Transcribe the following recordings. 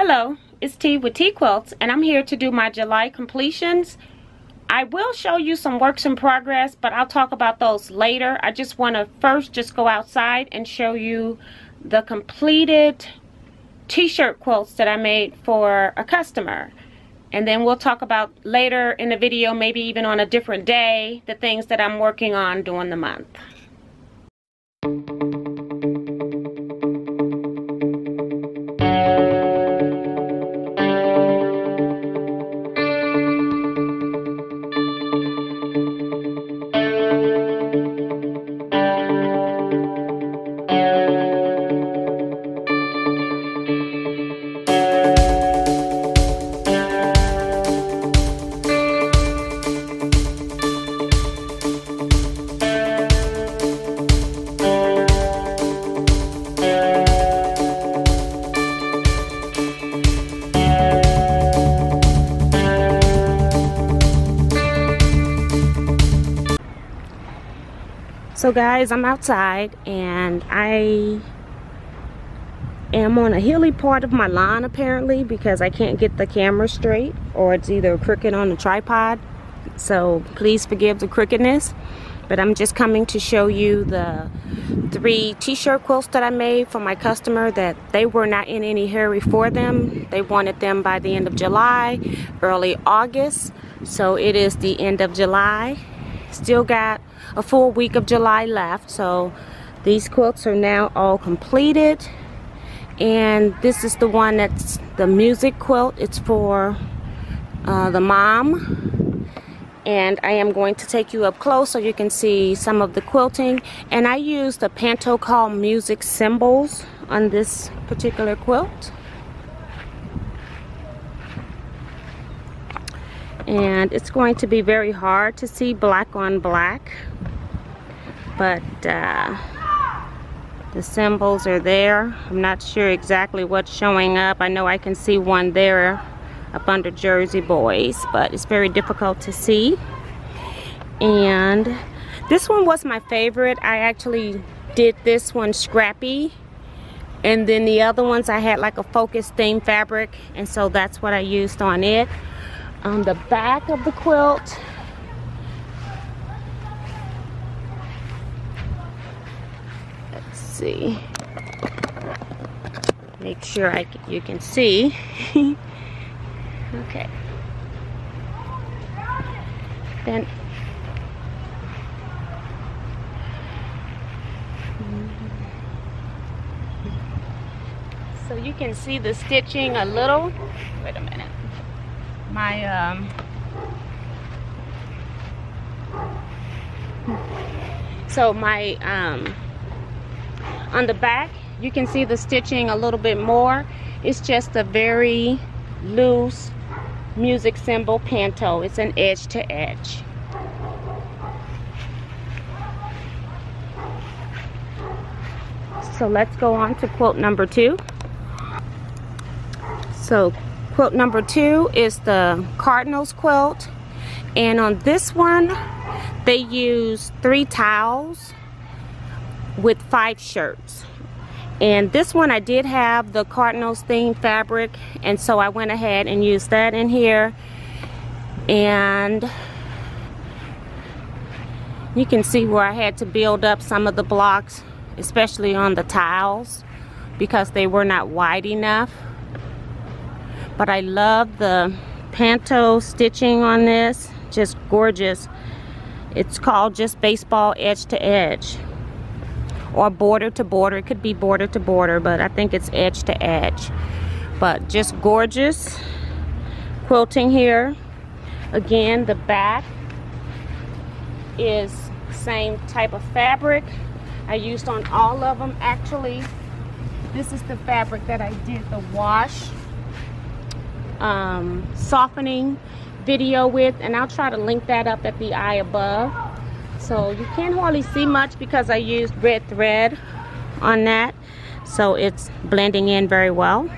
Hello, it's T with T Quilts, and I'm here to do my July completions. I will show you some works in progress, but I'll talk about those later. I just want to first just go outside and show you the completed t-shirt quilts that I made for a customer. And then we'll talk about later in the video, maybe even on a different day, the things that I'm working on during the month. So guys, I'm outside and I am on a hilly part of my lawn apparently because I can't get the camera straight, or it's either crooked on the tripod, so please forgive the crookedness. But I'm just coming to show you the 3 t-shirt quilts that I made for my customer that they were not in any hurry for them. They wanted them by the end of July, early August, so it is the end of July. Still got a full week of July left, so these quilts are now all completed. And this is the one that's the music quilt. It's for the mom, and I am going to take you up close so you can see some of the quilting. And I used the Pantocall music symbols on this particular quilt. And it's going to be very hard to see black on black, but the symbols are there. I'm not sure exactly what's showing up. I know I can see one there up under Jersey Boys, but it's very difficult to see. And this one was my favorite. I actually did this one scrappy, and then the other ones I had like a focus theme fabric, and so that's what I used on it. On the back of the quilt . Let's see, make sure you can see. Okay, then so you can see the stitching a little. Wait a minute, my on the back you can see the stitching a little bit more. It's just a very loose music symbol panto. It's an edge to edge. So let's go on to quilt number 2. So quilt number 2 is the Cardinals quilt, and on this one they use 3 towels with 5 shirts. And this one I did have the Cardinals themed fabric, and so I went ahead and used that in here. And you can see where I had to build up some of the blocks, especially on the tiles, because they were not wide enough. But I love the panto stitching on this, just gorgeous. It's called just baseball edge to edge or border to border. It could be border to border, but I think it's edge to edge. But just gorgeous quilting here. Again, the back is same type of fabric I used on all of them. Actually, this is the fabric that I did the wash softening video with, and I'll try to link that up at the eye above. So you can't hardly see much because I used red thread on that, so it's blending in very well.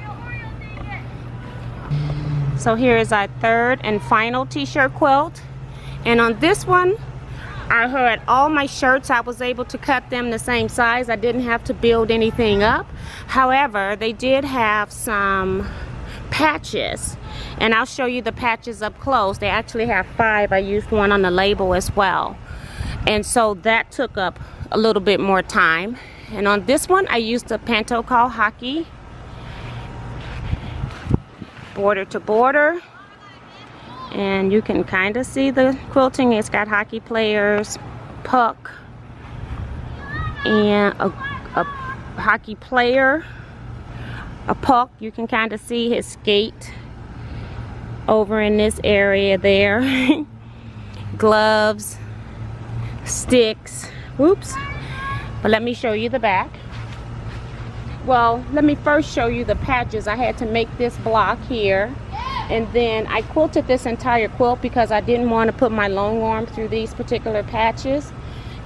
So here is our 3rd and final t-shirt quilt, and on this one I had all my shirts. I was able to cut them the same size. I didn't have to build anything up. However, they did have some patches, and I'll show you the patches up close. They actually have 5. I used one on the label as well, and so that took up a little bit more time. And on this one I used a panto call hockey, border to border, and you can kind of see the quilting. It's got hockey players, puck, and a hockey player, a puck. You can kind of see his skate over in this area there. Gloves, sticks, whoops. But let me show you the back. Well, let me first show you the patches. I had to make this block here, and then I quilted this entire quilt because I didn't want to put my long arm through these particular patches.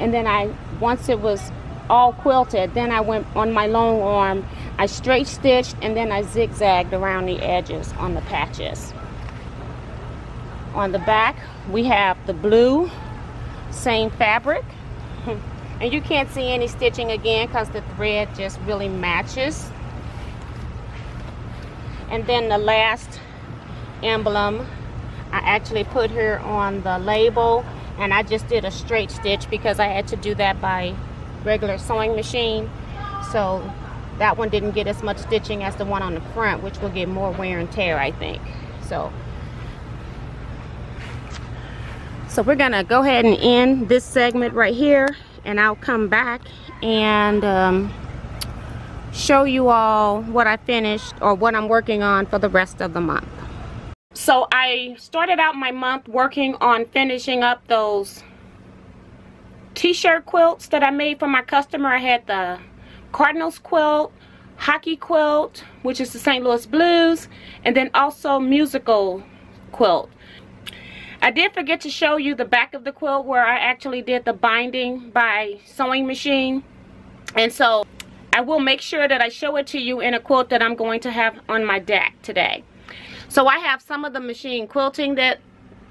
And then I, once it was all quilted, then I went on my long arm, I straight stitched, and then I zigzagged around the edges on the patches. On the back we have the blue, same fabric, and you can't see any stitching again because the thread just really matches. And then the last emblem I actually put here on the label, and I just did a straight stitch because I had to do that by regular sewing machine, so that one didn't get as much stitching as the one on the front, which will get more wear and tear, I think. So we're gonna go ahead and end this segment right here, and I'll come back and show you all what I finished or what I'm working on for the rest of the month. So I started out my month working on finishing up those t-shirt quilts that I made for my customer. I had the Cardinals quilt, hockey quilt, which is the St. Louis Blues, and then also musical quilt. I did forget to show you the back of the quilt where I actually did the binding by sewing machine, and so I will make sure that I show it to you in a quilt that I'm going to have on my deck today. So I have some of the machine quilting that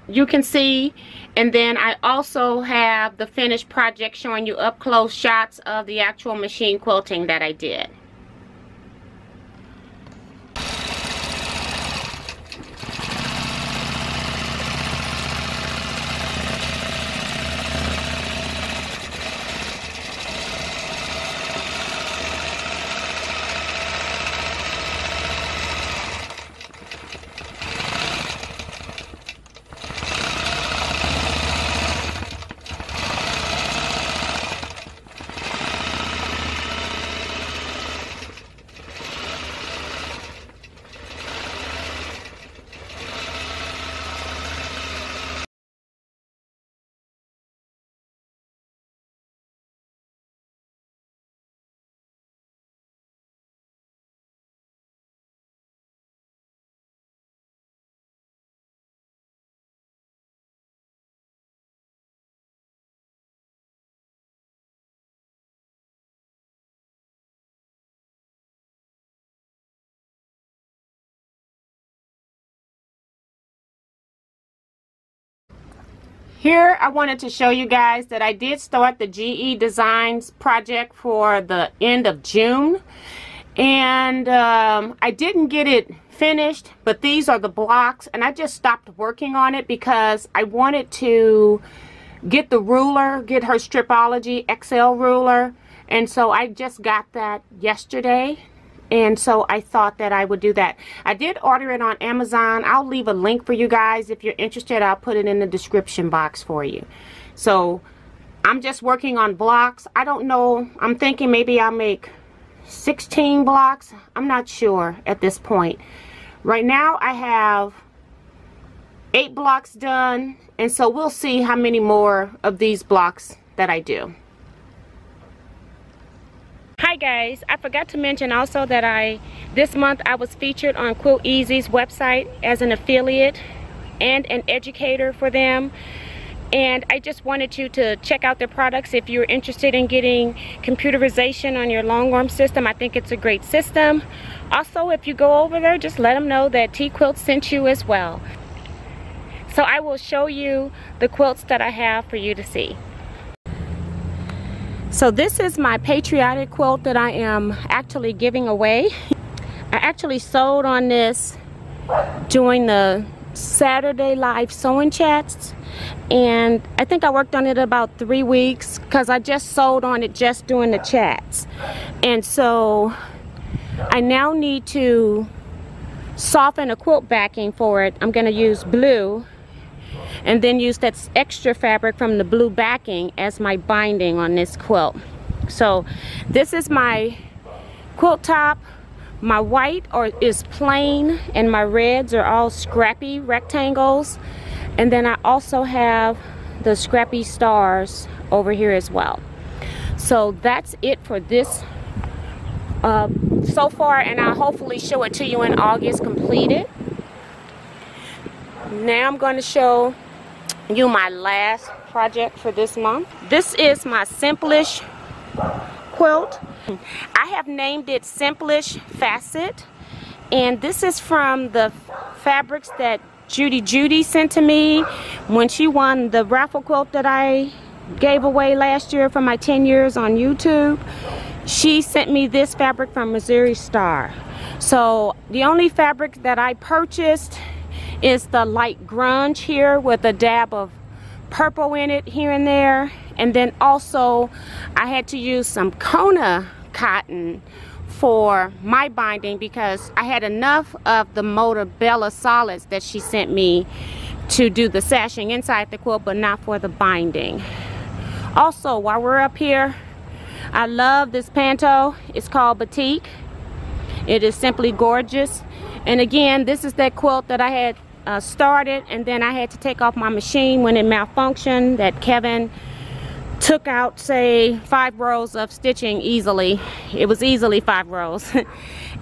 you can see, and then I also have the finished project showing you up close shots of the actual machine quilting that I did. Here I wanted to show you guys that I did start the GE Designs project for the end of June, and I didn't get it finished, but these are the blocks, and I just stopped working on it because I wanted to get the ruler, get her Stripology XL ruler, and so I just got that yesterday. And so I thought that I would do that. I did order it on Amazon. I'll leave a link for you guys. If you're interested, I'll put it in the description box for you. So I'm just working on blocks. I don't know. I'm thinking maybe I'll make 16 blocks. I'm not sure at this point. Right now I have 8 blocks done. And so we'll see how many more of these blocks that I do. Hi guys, I forgot to mention also that this month I was featured on Quilt Easy's website as an affiliate and an educator for them, and I just wanted you to check out their products if you're interested in getting computerization on your long arm system. I think it's a great system. Also, if you go over there, just let them know that T Quilts sent you as well. So I will show you the quilts that I have for you to see. So this is my patriotic quilt that I am actually giving away. I actually sewed on this joined the Saturday Life Sewing Chats, and I think I worked on it about 3 weeks because I just sewed on it just doing the chats. And so I now need to soften a quilt backing for it. I'm going to use blue and then use that extra fabric from the blue backing as my binding on this quilt. So this is my quilt top. My white is plain, and my reds are all scrappy rectangles. And then I also have the scrappy stars over here as well. So that's it for this so far, and I'll hopefully show it to you in August completed. Now I'm going to show you my last project for this month. This is my simplish quilt. I have named it Simplish Facet, and this is from the fabrics that Judy sent to me when she won the raffle quilt that I gave away last year for my 10 years on YouTube. She sent me this fabric from Missouri Star. So the only fabric that I purchased is the light grunge here with a dab of purple in it here and there, and then also I had to use some Kona cotton for my binding because I had enough of the Moda Bella solids that she sent me to do the sashing inside the quilt, but not for the binding. Also, while we're up here, I love this panto. It's called Batik. It is simply gorgeous. And again, this is that quilt that I had started, and then I had to take off my machine when it malfunctioned, that Kevin took out, say, 5 rows of stitching easily. It was easily 5 rows.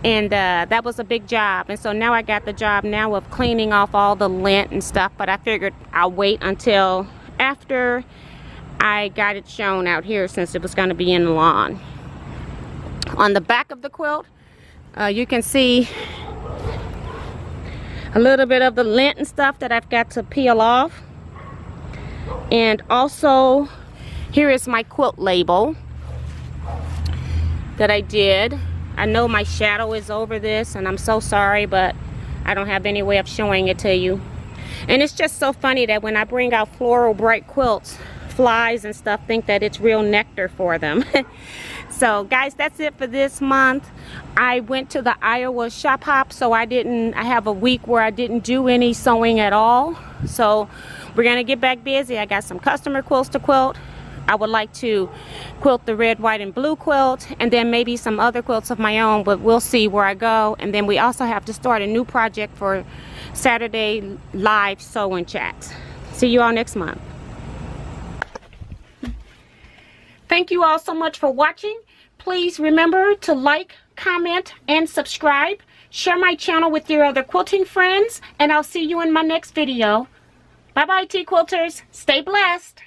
And that was a big job. And so now I got the job now of cleaning off all the lint and stuff, but I figured I'll wait until after I got it shown out here since it was going to be in the lawn. On the back of the quilt, you can see a little bit of the lint and stuff that I've got to peel off. And also, here is my quilt label that I did. I know my shadow is over this, and I'm so sorry, but I don't have any way of showing it to you. And it's just so funny that when I bring out floral bright quilts, flies and stuff think that it's real nectar for them. So guys, that's it for this month. I went to the Iowa Shop Hop, so I have a week where I didn't do any sewing at all. So we're gonna get back busy. I got some customer quilts to quilt. I would like to quilt the red, white, and blue quilt, and then maybe some other quilts of my own, but we'll see where I go. And then we also have to start a new project for Saturday Live Sewing Chats. See you all next month. Thank you all so much for watching. Please remember to like, comment, and subscribe. Share my channel with your other quilting friends, and I'll see you in my next video. Bye-bye, T Quilters. Stay blessed.